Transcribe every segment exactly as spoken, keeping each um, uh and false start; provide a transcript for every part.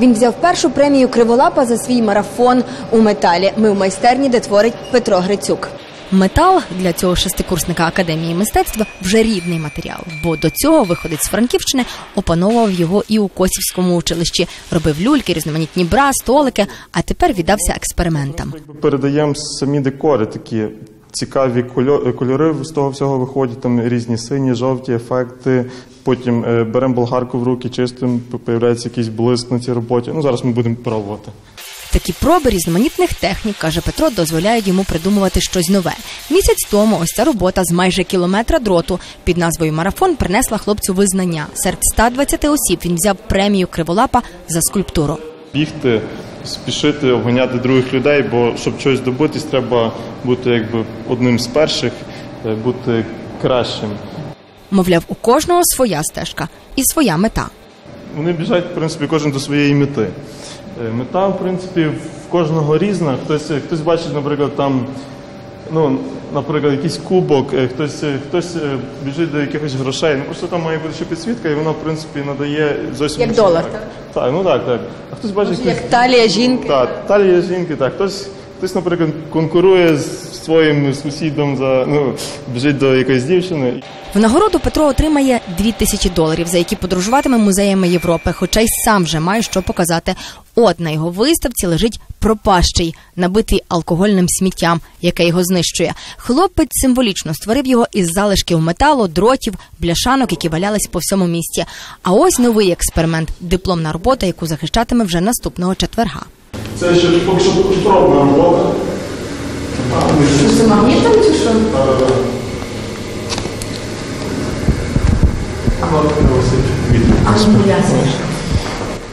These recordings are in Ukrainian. Він взяв першу премію Криволапа за свій марафон у металі. Ми в майстерні, де творить Петро Грицюк. Метал для цього шестикурсника Академії мистецтва вже рідний матеріал, бо до цього виходець з Франківщини опановував його і у Косівському училищі. Робив люльки, різноманітні бра, столики, а тепер віддався експериментам. Передаємо самі декори, такі цікаві кольори, з того всього виходять там різні сині, жовті ефекти. Потім беремо болгарку в руки, чистим, появляється якийсь блиск на цій роботі. Ну, зараз ми будемо пробувати. Такі проби різноманітних технік, каже Петро, дозволяють йому придумувати щось нове. Місяць тому ось ця робота з майже кілометра дроту під назвою «Марафон» принесла хлопцю визнання. Серед ста двадцяти осіб він взяв премію Криволапа за скульптуру. Бігти, спішити, обганяти других людей, бо щоб щось добитись, треба бути якби одним з перших, бути кращим. Мовляв, у кожного своя стежка і своя мета. Вони біжать, в принципі, кожен до своєї мети. Мета, в принципі, в кожного різна. Хтось, хтось бачить, наприклад, там, ну, наприклад, якийсь кубок, хтось, хтось біжить до якихось грошей. Ну, просто там має бути ще підсвітка, і вона, в принципі, надає зовсім... Як долар, так? Так, ну так, так. А хтось бачить... Як хтось... талія жінки. Так, талія жінки, так. Хтось, хтось, наприклад, конкурує з своїм сусідом, за, ну, біжить до якоїсь дівчини. В нагороду Петро отримає дві тисячі доларів, за які подорожуватиме музеями Європи, хоча й сам вже має що показати. От на його виставці лежить «Пропащий», набитий алкогольним сміттям, яке його знищує. Хлопець символічно створив його із залишків металу, дротів, бляшанок, які валялись по всьому місті. А ось новий експеримент – дипломна робота, яку захищатиме вже наступного четверга. Це ще поки що пробна робота. Це магнітом чи що?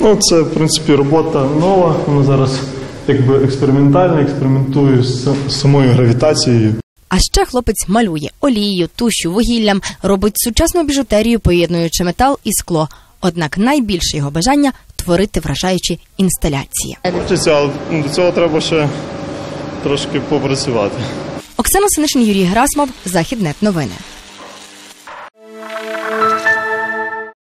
Ну, це, в принципі, робота нова, вона зараз якби експериментальна, експериментую з самою гравітацією. А ще хлопець малює олією, тушю, вугіллям, робить сучасну біжутерію, поєднуючи метал і скло. Однак найбільше його бажання – творити вражаючі інсталяції. Хочеться, але до цього треба ще трошки попрацювати. Оксана Сенишин, Юрій Грасмов, захід точка нет новини.